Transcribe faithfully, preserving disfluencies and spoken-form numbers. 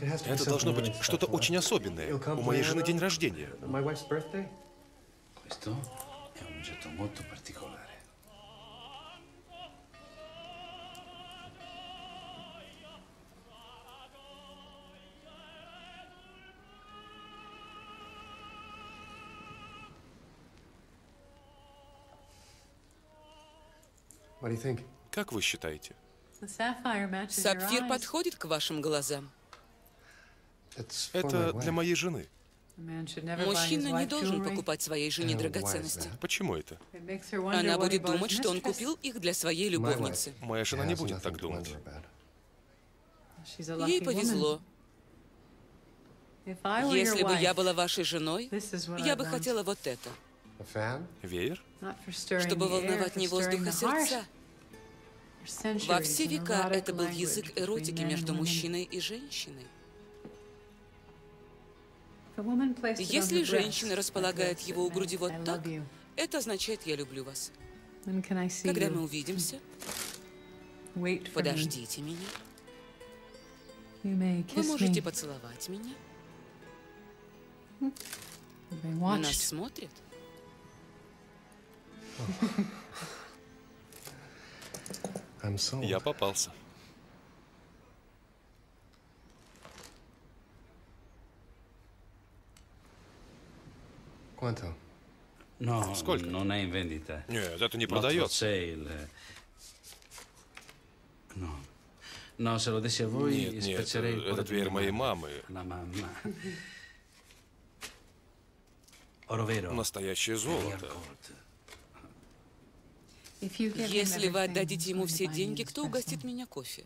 Это должно быть что-то очень особенное. У моей жены день рождения. Как вы считаете? Сапфир подходит к вашим глазам. Это для моей жены. Мужчина не должен покупать своей жене драгоценности. Почему это? Она будет думать, что он купил их для своей любовницы. Моя жена не будет так думать. Ей повезло. Если бы я была вашей женой, я бы хотела вот это. Веер? Чтобы волновать не воздух, а сердца. Во все века это был язык эротики между мужчиной и женщиной. Если женщина располагает его у груди вот так, это означает «я люблю вас». Когда мы увидимся, подождите меня. Вы можете поцеловать меня. Нас смотрят. Я попался. Сколько? Нет, это не продается. Нет, нет, это дверь моей мамы. Настоящее золото. Если вы отдадите ему все деньги, кто угостит меня кофе?